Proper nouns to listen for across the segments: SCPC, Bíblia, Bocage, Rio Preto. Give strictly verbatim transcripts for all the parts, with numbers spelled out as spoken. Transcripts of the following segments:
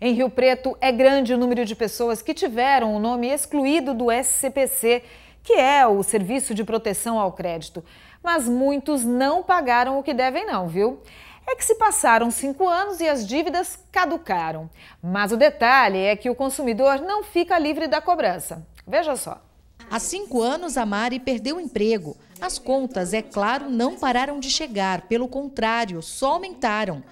Em Rio Preto, é grande o número de pessoas que tiveram o nome excluído do S C P C, que é o Serviço de Proteção ao Crédito. Mas muitos não pagaram o que devem não, viu? É que se passaram cinco anos e as dívidas caducaram. Mas o detalhe é que o consumidor não fica livre da cobrança. Veja só. Há cinco anos, a Mari perdeu o emprego. As contas, é claro, não pararam de chegar. Pelo contrário, só aumentaram.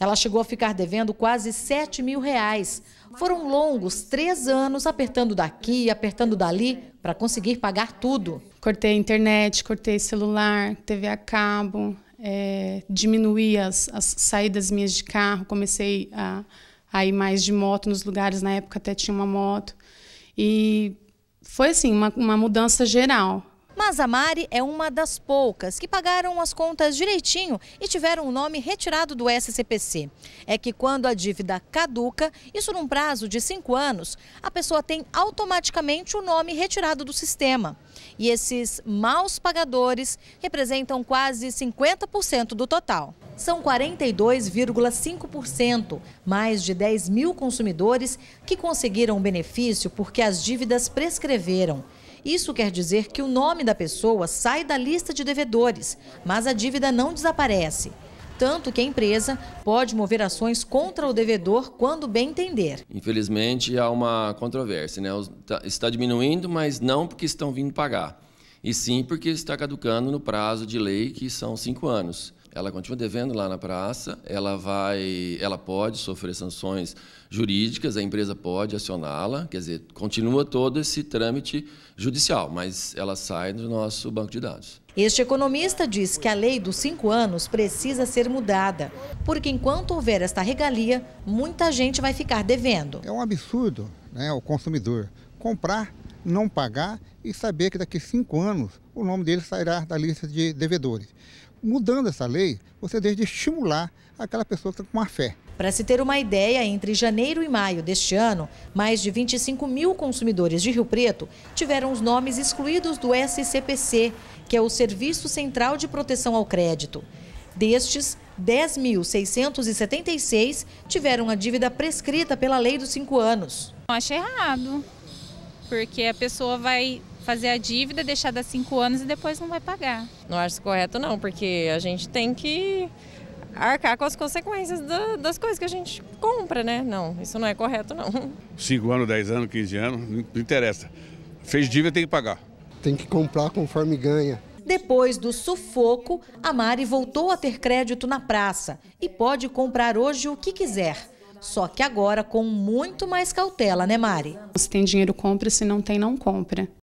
Ela chegou a ficar devendo quase sete mil reais. Foram longos três anos apertando daqui e apertando dali para conseguir pagar tudo. Cortei a internet, cortei celular, T V a cabo, é, diminuí as, as saídas minhas de carro, comecei a, a ir mais de moto nos lugares, na época até tinha uma moto. E foi assim, uma, uma mudança geral. Mas a Mari é uma das poucas que pagaram as contas direitinho e tiveram o nome retirado do S C P C. É que quando a dívida caduca, isso num prazo de cinco anos, a pessoa tem automaticamente o nome retirado do sistema. E esses maus pagadores representam quase cinquenta por cento do total. São quarenta e dois vírgula cinco por cento, mais de dez mil consumidores que conseguiram o benefício porque as dívidas prescreveram. Isso quer dizer que o nome da pessoa sai da lista de devedores, mas a dívida não desaparece. Tanto que a empresa pode mover ações contra o devedor quando bem entender. Infelizmente, há uma controvérsia, né? Está diminuindo, mas não porque estão vindo pagar, e sim porque está caducando no prazo de lei, que são cinco anos. Ela continua devendo lá na praça, ela, vai, ela pode sofrer sanções jurídicas, a empresa pode acioná-la, quer dizer, continua todo esse trâmite judicial, mas ela sai do nosso banco de dados. Este economista diz que a lei dos cinco anos precisa ser mudada, porque enquanto houver esta regalia, muita gente vai ficar devendo. É um absurdo, né, o consumidor comprar, não pagar e saber que daqui a cinco anos o nome dele sairá da lista de devedores. Mudando essa lei, você deixa de estimular aquela pessoa que está com má fé. Para se ter uma ideia, entre janeiro e maio deste ano, mais de vinte e cinco mil consumidores de Rio Preto tiveram os nomes excluídos do S C P C, que é o Serviço Central de Proteção ao Crédito. Destes, dez mil seiscentos e setenta e seis tiveram a dívida prescrita pela lei dos cinco anos. Eu acho errado, porque a pessoa vai fazer a dívida, deixar dar cinco anos e depois não vai pagar. Não acho correto não, porque a gente tem que arcar com as consequências do, das coisas que a gente compra, né? Não, isso não é correto não. Cinco anos, dez anos, quinze anos, não interessa. Fez dívida, tem que pagar. Tem que comprar conforme ganha. Depois do sufoco, a Mari voltou a ter crédito na praça e pode comprar hoje o que quiser. Só que agora com muito mais cautela, né, Mari? Se tem dinheiro, compra. Se não tem, não compra.